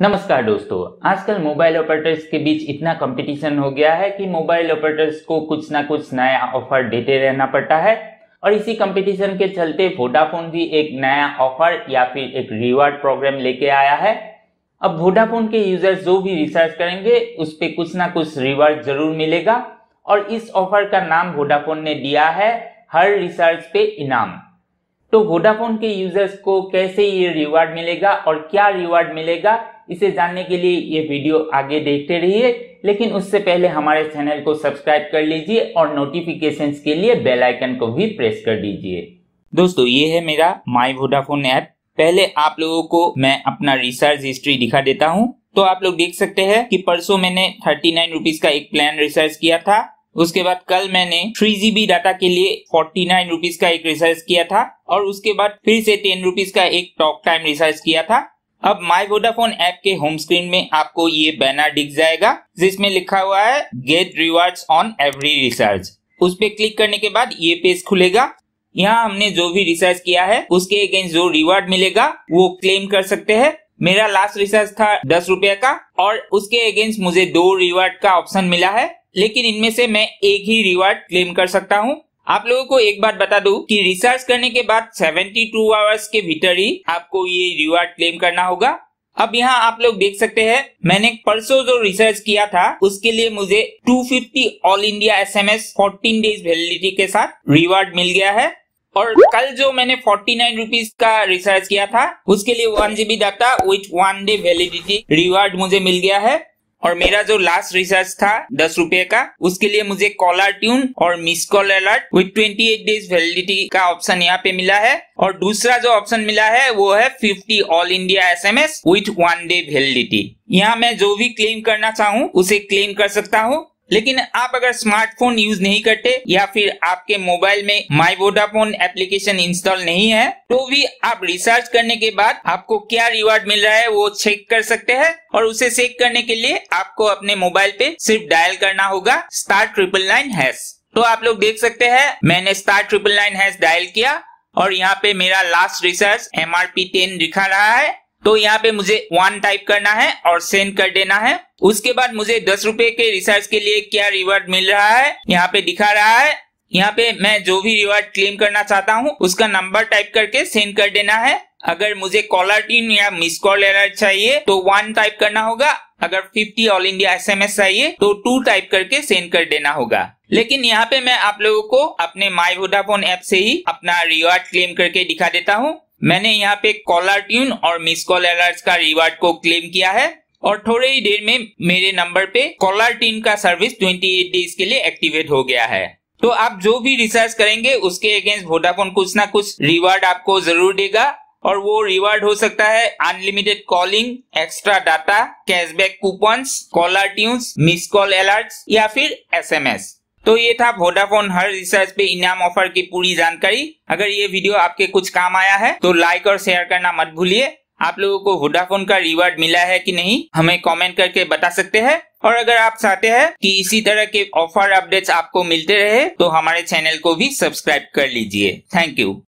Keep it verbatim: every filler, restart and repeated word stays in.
नमस्कार दोस्तों, आजकल मोबाइल ऑपरेटर्स के बीच इतना कंपटीशन हो गया है कि मोबाइल ऑपरेटर्स को कुछ ना कुछ नया ऑफर देते रहना पड़ता है। और इसी कंपटीशन के चलते वोडाफोन भी एक नया ऑफर या फिर एक रिवार्ड प्रोग्राम लेके आया है। अब वोडाफोन के यूजर्स जो भी रिचार्ज करेंगे उस पर कुछ ना कुछ रिवार्ड जरूर मिलेगा। और इस ऑफर का नाम वोडाफोन ने दिया है हर रिचार्ज पे इनाम। तो वोडाफोन के यूजर्स को कैसे ये रिवार्ड मिलेगा और क्या रिवार्ड मिलेगा, इसे जानने के लिए ये वीडियो आगे देखते रहिए। लेकिन उससे पहले हमारे चैनल को सब्सक्राइब कर लीजिए और नोटिफिकेशंस के लिए बेल आइकन को भी प्रेस कर दीजिए। दोस्तों, ये है मेरा माय वोडाफोन ऐप। पहले आप लोगों को मैं अपना रिचार्ज हिस्ट्री दिखा देता हूँ। तो आप लोग देख सकते हैं कि परसों मैंने थर्टी नाइन रुपीज का एक प्लान रिचार्ज किया था। उसके बाद कल मैंने थ्री जीबी डाटा के लिए फोर्टी नाइन रुपीज का एक रिचार्ज किया था। और उसके बाद फिर से टेन रुपीज का एक टॉक टाइम रिचार्ज किया था। अब माय वोडाफोन ऐप के होम स्क्रीन में आपको ये बैनर दिख जाएगा जिसमें लिखा हुआ है get rewards on every recharge. उस पे क्लिक करने के बाद ये पेज खुलेगा। यहाँ हमने जो भी रिचार्ज किया है उसके अगेंस्ट जो रिवार्ड मिलेगा वो क्लेम कर सकते हैं। मेरा लास्ट रिचार्ज था दस रुपया का और उसके अगेंस्ट मुझे दो रिवार्ड का ऑप्शन मिला है, लेकिन इनमें से मैं एक ही रिवार्ड क्लेम कर सकता हूँ। आप लोगों को एक बात बता दूं कि रिचार्ज करने के बाद बहत्तर आवर्स के भीतर ही आपको ये रिवार्ड क्लेम करना होगा। अब यहाँ आप लोग देख सकते हैं मैंने परसों जो रिचार्ज किया था उसके लिए मुझे दो सौ पचास ऑल इंडिया एसएमएस चौदह डेज वैलिडिटी के साथ रिवार्ड मिल गया है। और कल जो मैंने फोर्टी नाइन रुपीज का रिचार्ज किया था उसके लिए one GB data with one day validity reward मुझे मिल गया है। और मेरा जो लास्ट रिचार्ज था दस रुपए का उसके लिए मुझे कॉलर ट्यून और मिस कॉल अलर्ट विथ अट्ठाईस डेज वैलिडिटी का ऑप्शन यहाँ पे मिला है। और दूसरा जो ऑप्शन मिला है वो है पचास all India SMS with one day validity. यहाँ मैं जो भी क्लेम करना चाहूँ उसे क्लेम कर सकता हूँ। लेकिन आप अगर स्मार्टफोन यूज नहीं करते या फिर आपके मोबाइल में माय वोडाफोन एप्लीकेशन इंस्टॉल नहीं है तो भी आप रिचार्ज करने के बाद आपको क्या रिवार्ड मिल रहा है वो चेक कर सकते हैं। और उसे चेक करने के लिए आपको अपने मोबाइल पे सिर्फ डायल करना होगा स्टार ट्रिपल नाइन हैश। तो आप लोग देख सकते हैं मैंने star triple nine hash dial किया और यहाँ पे मेरा last recharge M R P ten दिखा रहा है। तो यहाँ पे मुझे वन टाइप करना है और सेंड कर देना है। उसके बाद मुझे दस रुपए के रिचार्ज के लिए क्या रिवार्ड मिल रहा है यहाँ पे दिखा रहा है। यहाँ पे मैं जो भी रिवार्ड क्लेम करना चाहता हूँ उसका नंबर टाइप करके सेंड कर देना है। अगर मुझे कॉलर ट्यून या मिस कॉल अलर्ट चाहिए तो वन टाइप करना होगा। अगर पचास ऑल इंडिया एसएमएस चाहिए तो टू टाइप करके सेंड कर देना होगा। लेकिन यहाँ पे मैं आप लोगों को अपने माय वोडाफोन ऐप से ही अपना रिवार्ड क्लेम करके दिखा देता हूँ। मैंने यहाँ पे कॉलर ट्यून और मिस कॉल अलर्ट का रिवार्ड को क्लेम किया है और थोड़े ही देर में मेरे नंबर पे कॉलर ट्यून का सर्विस अट्ठाईस डेज के लिए एक्टिवेट हो गया है। तो आप जो भी रिचार्ज करेंगे उसके अगेंस्ट वोडाफोन कुछ ना कुछ रिवार्ड आपको जरूर देगा। और वो रिवार्ड हो सकता है unlimited calling, extra data, cashback coupons, caller tunes, miss call alert या फिर एसएमएस। तो ये था वोडाफोन हर रिचार्ज पे इनाम ऑफर की पूरी जानकारी। अगर ये वीडियो आपके कुछ काम आया है तो लाइक और शेयर करना मत भूलिए। आप लोगों को वोडाफोन का रिवार्ड मिला है कि नहीं हमें कमेंट करके बता सकते हैं। और अगर आप चाहते हैं कि इसी तरह के ऑफर अपडेट्स आपको मिलते रहे तो हमारे चैनल को भी सब्सक्राइब कर लीजिए। Thank you.